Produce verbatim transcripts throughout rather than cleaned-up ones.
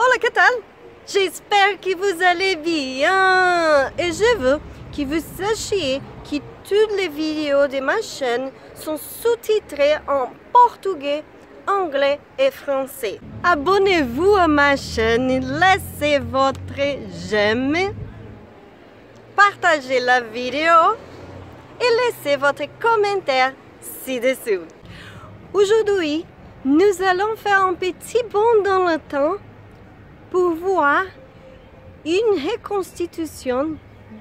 Hola, que tal? J'espère que vous allez bien. Et je veux que vous sachiez que toutes les vidéos de ma chaîne sont sous-titrées en portugais, anglais et français. Abonnez-vous à ma chaîne, laissez votre j'aime, partagez la vidéo et laissez votre commentaire ci-dessous. Aujourd'hui, nous allons faire un petit bond dans le temps pour voir une reconstitution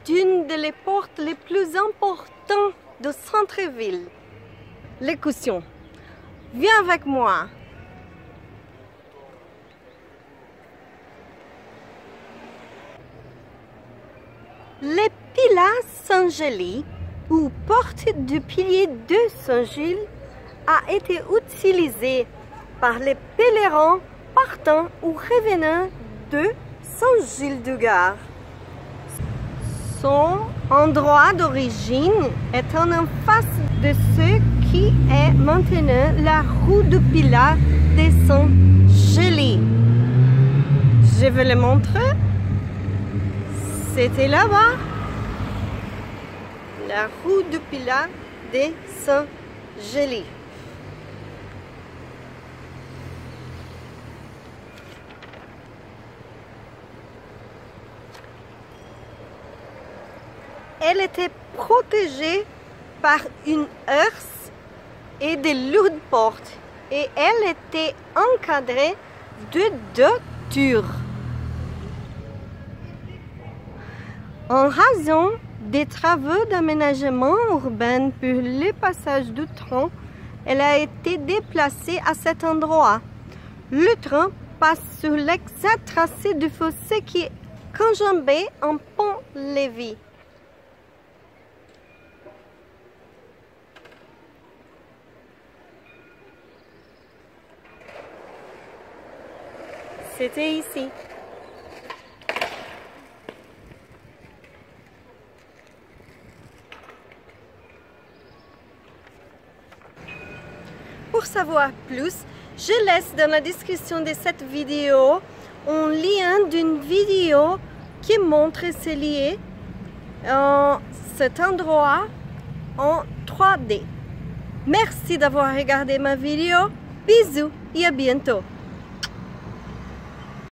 d'une des portes les plus importantes du centre-ville, les Cautions. Viens avec moi. Le Pila Saint Gély, ou porte du pilier de Saint-Gilles, a été utilisé par les pèlerins partant ou revenant de Saint-Gilles-du-Gard. Son endroit d'origine est en face de ce qui est maintenant la rue du Pila des Saint-Géli. Je vais le montrer. C'était là-bas, la rue du Pila des Saint-Géli. Elle était protégée par une herse et des lourdes portes, et elle était encadrée de deux tours. En raison des travaux d'aménagement urbain pour le passage du train, elle a été déplacée à cet endroit. Le train passe sur l'exact tracé du fossé qui enjambait un pont-levis. C'était ici. Pour savoir plus, je laisse dans la description de cette vidéo un lien d'une vidéo qui montre ces liens en cet endroit en trois D. Merci d'avoir regardé ma vidéo. Bisous et à bientôt.